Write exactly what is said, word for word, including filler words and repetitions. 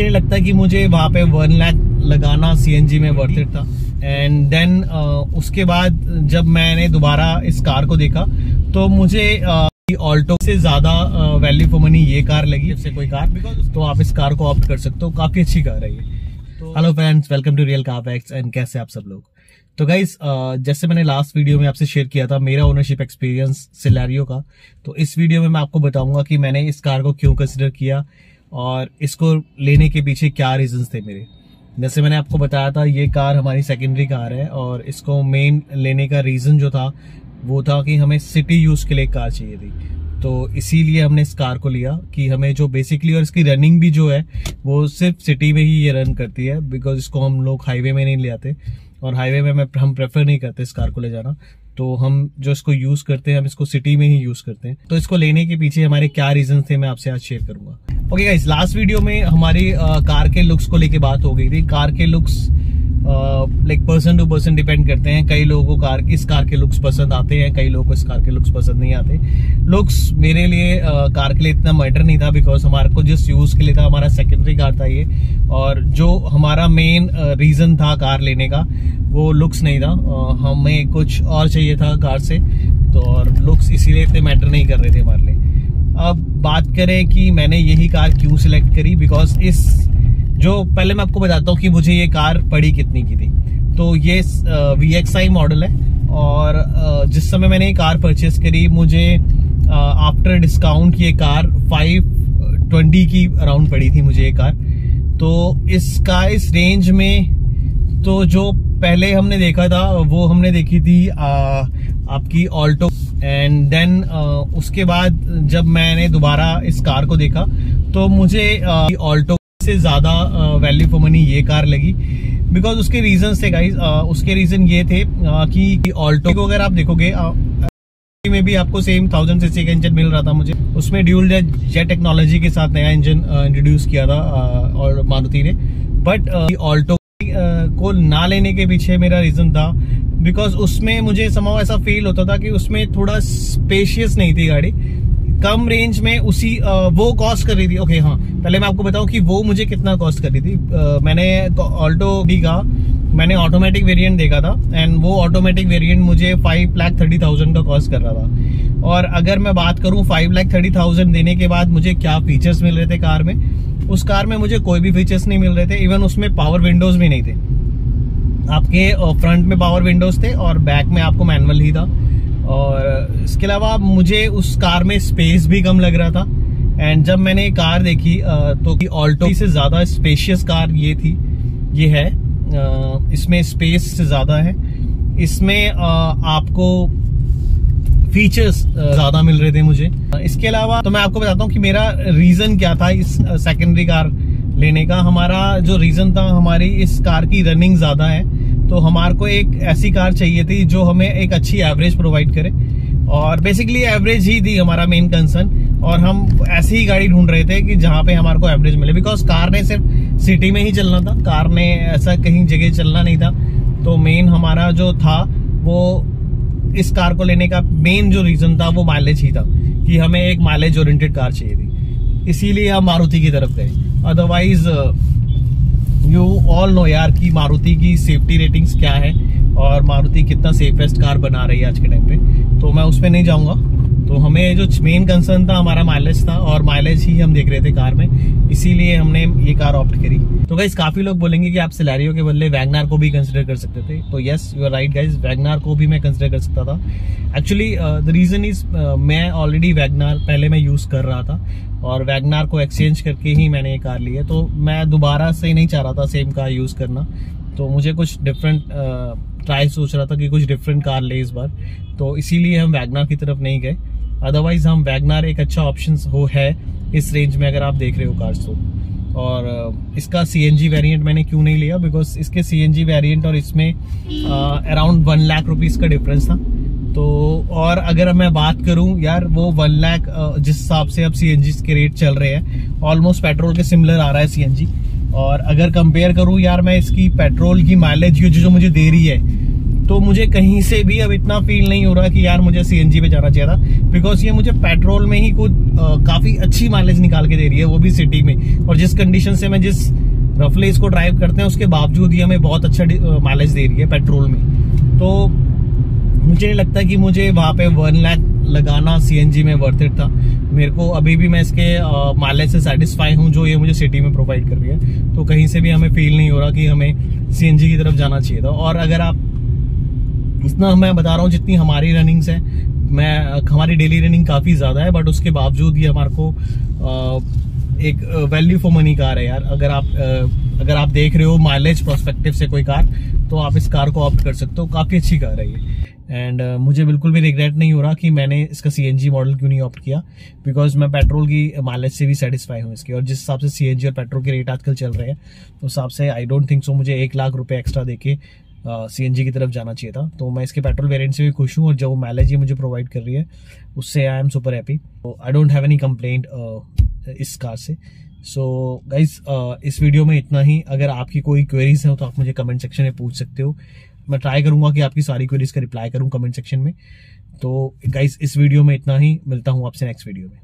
मुझे लगता है कि मुझे वहाँ पे वन लाख लगाना सीएनजी में वर्थ इट था। एंड देन uh, उसके बाद जब मैंने दोबारा इस कार को देखा तो मुझे ऑल्टो uh, से ज्यादा वैल्यू फॉर मनी ये कार लगी उससे कोई कार, बिकॉज तो आप इस कार को ऑप्ट कर सकते हो, काफी अच्छी कार है ये। Hello friends, welcome to real car facts, and कैसे आप सब लोग। तो गाइस uh, जैसे मैंने लास्ट वीडियो में आपसे शेयर किया था मेरा ओनरशिप एक्सपीरियंस सिलेरियो का, तो इस वीडियो में मैं आपको बताऊंगा कि मैंने इस कार को क्यों कंसिडर किया और इसको लेने के पीछे क्या रीजंस थे मेरे। जैसे मैंने आपको बताया था ये कार हमारी सेकेंडरी कार है और इसको मेन लेने का रीजन जो था वो था कि हमें सिटी यूज के लिए कार चाहिए थी, तो इसीलिए हमने इस कार को लिया कि हमें जो बेसिकली, और इसकी रनिंग भी जो है वो सिर्फ सिटी में ही ये रन करती है, बिकॉज इसको हम लोग हाईवे में नहीं ले आते और हाईवे में हम प्रेफर नहीं करते इस कार को ले जाना, तो हम जो इसको यूज करते हैं हम इसको सिटी में ही यूज करते हैं। तो इसको लेने के पीछे हमारे क्या रीजन थे मैं आपसे आज शेयर करूंगा। ओके गाइस, लास्ट वीडियो में हमारी आ, कार के लुक्स को लेके बात हो गई थी। कार के looks like person to person depend करते हैं, कई लोगों को कार इस कार के लुक्स पसंद आते हैं, कई लोगों को इस कार के लुक्स पसंद नहीं आते। लुक्स मेरे लिए uh, कार के लिए इतना मैटर नहीं था, बिकॉज हमारे को जिस यूज के लिए था, हमारा सेकेंडरी कार था ये, और जो हमारा मेन रीजन uh, था कार लेने का वो लुक्स नहीं था, uh, हमें कुछ और चाहिए था कार से, तो और लुक्स इसीलिए इतने मैटर नहीं कर रहे थे हमारे लिए। अब बात करें कि मैंने यही कार क्यों सिलेक्ट करी, बिकॉज इस जो पहले मैं आपको बताता हूँ कि मुझे ये कार पड़ी कितने की थी। तो ये वी एक्स आई मॉडल है और uh, जिस समय मैंने ये कार परचेस करी मुझे आफ्टर uh, डिस्काउंट ये कार फाइव ट्वेंटी की अराउंड पड़ी थी मुझे ये कार। तो इसका इस रेंज में, तो जो पहले हमने देखा था वो हमने देखी थी uh, आपकी ऑल्टो, एंड देन uh, उसके बाद जब मैंने दोबारा इस कार को देखा तो मुझे ऑल्टो uh, से ज्यादा वैल्यू फॉर मनी ये कार लगी, बिकॉज उसके रीजन थे गाइस। उसके रीजन ये थे आ, कि ऑल्टो को अगर आप देखोगे आ, में भी आपको सेम थाउजेंड सीसी का इंजन मिल रहा था मुझे, उसमें ड्यूल जेट टेक्नोलॉजी के साथ नया इंजन इंट्रोड्यूस किया था आ, और मारुति ने, बट ऑल्टो को ना लेने के पीछे मेरा रीजन था बिकॉज उसमें मुझे समाव ऐसा फील होता था कि उसमें थोड़ा स्पेशियस नहीं थी गाड़ी, कम रेंज में उसी आ, वो कॉस्ट कर रही थी। ओके हाँ, पहले मैं आपको बताऊं कि वो मुझे कितना कॉस्ट कर रही थी। आ, मैंने ऑल्टो डी का मैंने ऑटोमेटिक वेरिएंट देखा था, एंड वो ऑटोमेटिक वेरिएंट मुझे फाइव लाख थर्टी थाउजेंड का कॉस्ट कर रहा था। और अगर मैं बात करूं फाइव लाख थर्टी थाउजेंड देने के बाद मुझे क्या फीचर्स मिल रहे थे कार में, उस कार में मुझे कोई भी फीचर्स नहीं मिल रहे थे। इवन उसमें पावर विंडोज भी नहीं थे, आपके फ्रंट में पावर विंडोज थे और बैक में आपको मैनुअल ही था। और इसके अलावा मुझे उस कार में स्पेस भी कम लग रहा था। एंड जब मैंने ये कार देखी तो ऑल्टो से ज्यादा स्पेशियस कार ये थी, ये है, इसमें स्पेस से ज्यादा है, इसमें आपको फीचर्स ज्यादा मिल रहे थे मुझे। इसके अलावा तो मैं आपको बताता हूँ कि मेरा रीजन क्या था इस सेकेंडरी कार लेने का। हमारा जो रीजन था, हमारी इस कार की रनिंग ज्यादा है, तो हमारे को एक ऐसी कार चाहिए थी जो हमें एक अच्छी एवरेज प्रोवाइड करे, और बेसिकली एवरेज ही थी हमारा मेन कंसर्न, और हम ऐसी ही गाड़ी ढूंढ रहे थे कि जहाँ पे हमारे को एवरेज मिले, बिकॉज कार ने सिर्फ सिटी में ही चलना था, कार ने ऐसा कहीं जगह चलना नहीं था। तो मेन हमारा जो था वो इस कार को लेने का मेन जो रीजन था वो माइलेज ही था, कि हमें एक माइलेज ओरिएंटेड कार चाहिए थी, इसीलिए हम मारुति की तरफ गए। अदरवाइज यू ऑल नो यार कि मारुति की सेफ्टी रेटिंग्स क्या है और मारुति कितना सेफेस्ट कार बना रही है आज के टाइम पे, तो मैं उसमें नहीं जाऊंगा। तो हमें जो मेन कंसर्न था हमारा माइलेज था, और माइलेज ही हम देख रहे थे कार में, इसीलिए हमने ये कार ऑप्ट करी। तो गाइस काफी लोग बोलेंगे कि आप सिलेरियो के बदले वैगन आर को भी कंसिडर कर सकते थे, तो yes you are right guys, Wagon R को भी मैं कंसिडर कर सकता था। एक्चुअली द रीजन इज मैं ऑलरेडी वैगन आर पहले मैं यूज कर रहा था, और वैगन आर को एक्सचेंज करके ही मैंने ये कार ली है, तो मैं दोबारा से नहीं चाह रहा था सेम कार यूज करना, तो मुझे कुछ डिफरेंट ट्राई सोच रहा था कि कुछ डिफरेंट कार ले इस बार, तो इसीलिए हम वैगन आर की तरफ नहीं गए। अदरवाइज हम वैगन आर एक अच्छा ऑप्शन हो है इस रेंज में, अगर आप देख रहे हो कार्स तो। और इसका सीएनजी वेरिएंट मैंने क्यों नहीं लिया, बिकॉज इसके सीएनजी वेरिएंट और इसमें अराउंड वन लाख रुपीस का डिफरेंस था। तो और अगर मैं बात करूं यार, वो वन लाख जिस हिसाब से अब सीएनजी के रेट चल रहे हैं, ऑलमोस्ट पेट्रोल के सिमिलर आ रहा है सीएनजी। और अगर कंपेयर करूं यार मैं इसकी पेट्रोल की माइलेज जो मुझे दे रही है, तो मुझे कहीं से भी अब इतना फील नहीं हो रहा कि यार मुझे सीएनजी पे जाना चाहिए था, बिकॉज ये मुझे पेट्रोल में ही कुछ काफी अच्छी माइलेज निकाल के दे रही है, वो भी सिटी में। और जिस कंडीशन से मैं जिस रफली इसको ड्राइव करते हैं उसके बावजूद ये हमें बहुत अच्छा माइलेज दे रही है पेट्रोल में। तो मुझे नहीं लगता कि मुझे वहाँ पे वन लाख लगाना सीएनजी में वर्थ इट था। मेरे को अभी भी मैं इसके माइलेज से सेटिस्फाई हूँ जो ये मुझे सिटी में प्रोवाइड कर रही है। तो कहीं से भी हमें फील नहीं हो रहा कि हमें सीएनजी की तरफ जाना चाहिए था। और अगर आप इतना, मैं बता रहा हूँ जितनी हमारी रनिंग्स है, मैं हमारी डेली रनिंग काफ़ी ज़्यादा है, बट उसके बावजूद ये हमारे को एक वैल्यू फॉर मनी कार है यार। अगर आप अगर आप देख रहे हो माइलेज प्रोस्पेक्टिव से कोई कार, तो आप इस कार को ऑप्ट कर सकते हो, काफ़ी अच्छी कार है ये। एंड uh, मुझे बिल्कुल भी रिग्रेट नहीं हो रहा कि मैंने इसका सीएनजी मॉडल क्यों नहीं ऑप्ट किया, बिकॉज मैं पेट्रोल की माइलेज से भी सेटिस्फाई हूँ इसकी। और जिस हिसाब से सीएनजी और पेट्रोल के रेट आजकल चल रहे हैं, उस हिसाब से आई डोंट थिंक सो मुझे एक लाख रुपए एक्स्ट्रा देके सीएनजी uh, की तरफ जाना चाहिए था। तो मैं इसके पेट्रोल वेरिएंट से भी खुश हूँ, और जो माइलेज ये मुझे प्रोवाइड कर रही है उससे I am super happy. I don't have any complaint इस कार से। सो so, गाइज uh, इस वीडियो में इतना ही। अगर आपकी कोई क्वेरीज हैं तो आप मुझे कमेंट सेक्शन में पूछ सकते हो। मैं ट्राई करूंगा कि आपकी सारी क्वेरीज का रिप्लाई करूं कमेंट सेक्शन में। तो गाइस इस वीडियो में इतना ही, मिलता हूं आपसे नेक्स्ट वीडियो में।